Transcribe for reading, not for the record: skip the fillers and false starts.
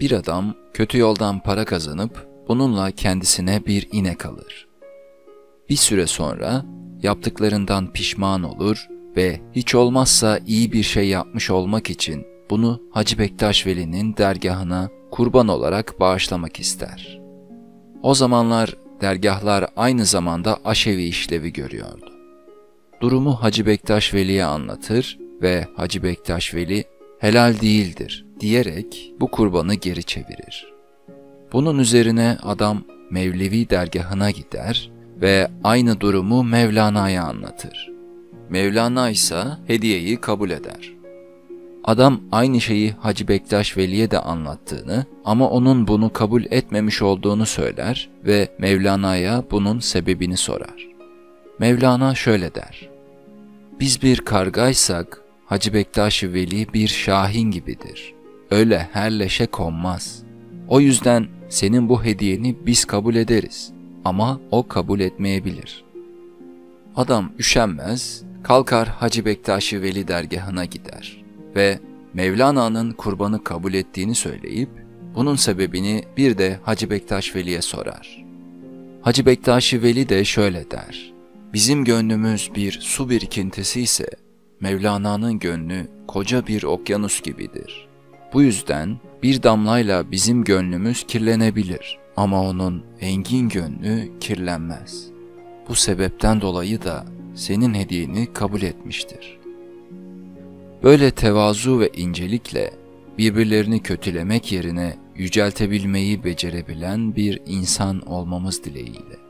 Bir adam kötü yoldan para kazanıp bununla kendisine bir inek alır. Bir süre sonra yaptıklarından pişman olur ve hiç olmazsa iyi bir şey yapmış olmak için bunu Hacı Bektaş Veli'nin dergahına kurban olarak bağışlamak ister. O zamanlar dergahlar aynı zamanda aşevi işlevi görüyordu. Durumu Hacı Bektaş Veli'ye anlatır ve Hacı Bektaş Veli helal değildir diyerek bu kurbanı geri çevirir. Bunun üzerine adam Mevlevi dergahına gider ve aynı durumu Mevlana'ya anlatır. Mevlana ise hediyeyi kabul eder. Adam aynı şeyi Hacı Bektaş Veli'ye de anlattığını ama onun bunu kabul etmemiş olduğunu söyler ve Mevlana'ya bunun sebebini sorar. Mevlana şöyle der: "Biz bir kargaysak Hacı Bektaş Veli bir şahin gibidir. Öyle her leşe konmaz. O yüzden senin bu hediyeni biz kabul ederiz ama o kabul etmeyebilir." Adam üşenmez, kalkar Hacı Bektaş Veli dergahına gider ve Mevlana'nın kurbanı kabul ettiğini söyleyip bunun sebebini bir de Hacı Bektaş Veli'ye sorar. Hacı Bektaş Veli de şöyle der: "Bizim gönlümüz bir su birikintisi ise Mevlana'nın gönlü koca bir okyanus gibidir. Bu yüzden bir damlayla bizim gönlümüz kirlenebilir ama onun engin gönlü kirlenmez. Bu sebepten dolayı da senin hediyeni kabul etmiştir." Böyle tevazu ve incelikle birbirlerini kötülemek yerine yüceltebilmeyi becerebilen bir insan olmamız dileğiyle.